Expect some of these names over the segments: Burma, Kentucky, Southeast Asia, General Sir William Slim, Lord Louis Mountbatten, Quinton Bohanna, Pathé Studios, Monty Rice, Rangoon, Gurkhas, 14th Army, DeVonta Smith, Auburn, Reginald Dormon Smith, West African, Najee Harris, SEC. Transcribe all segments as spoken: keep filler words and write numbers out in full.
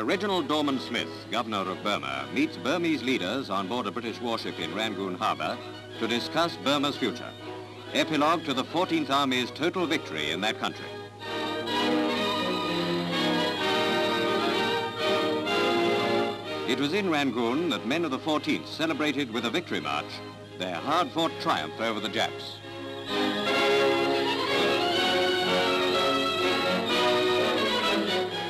Sir Reginald Dormon Smith, Governor of Burma, meets Burmese leaders on board a British warship in Rangoon harbour to discuss Burma's future. Epilogue to the fourteenth Army's total victory in that country. It was in Rangoon that men of the fourteenth celebrated with a victory march their hard-fought triumph over the Japs.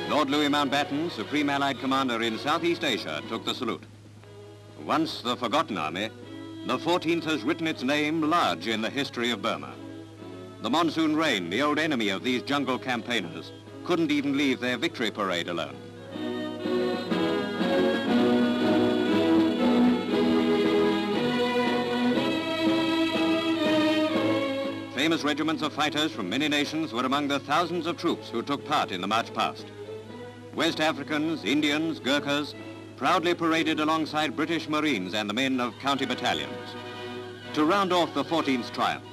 Lord Louis Mountbatten, Supreme Allied Commander in Southeast Asia, took the salute. Once the forgotten army, the fourteenth has written its name large in the history of Burma. The monsoon rain, the old enemy of these jungle campaigners, couldn't even leave their victory parade alone. Famous regiments of fighters from many nations were among the thousands of troops who took part in the march past. West Africans, Indians, Gurkhas, proudly paraded alongside British Marines and the men of county battalions. To round off the fourteenth triumph,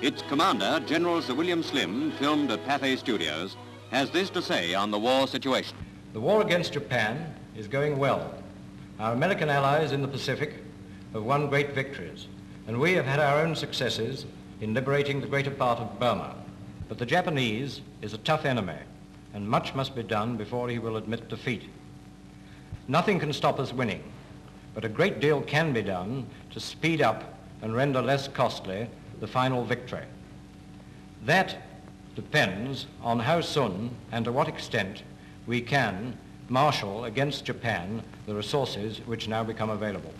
its commander, General Sir William Slim, filmed at Pathé Studios, has this to say on the war situation. The war against Japan is going well. Our American allies in the Pacific have won great victories, and we have had our own successes in liberating the greater part of Burma. But the Japanese is a tough enemy, and much must be done before he will admit defeat. Nothing can stop us winning, but a great deal can be done to speed up and render less costly the final victory. That depends on how soon and to what extent we can marshal against Japan the resources which now become available.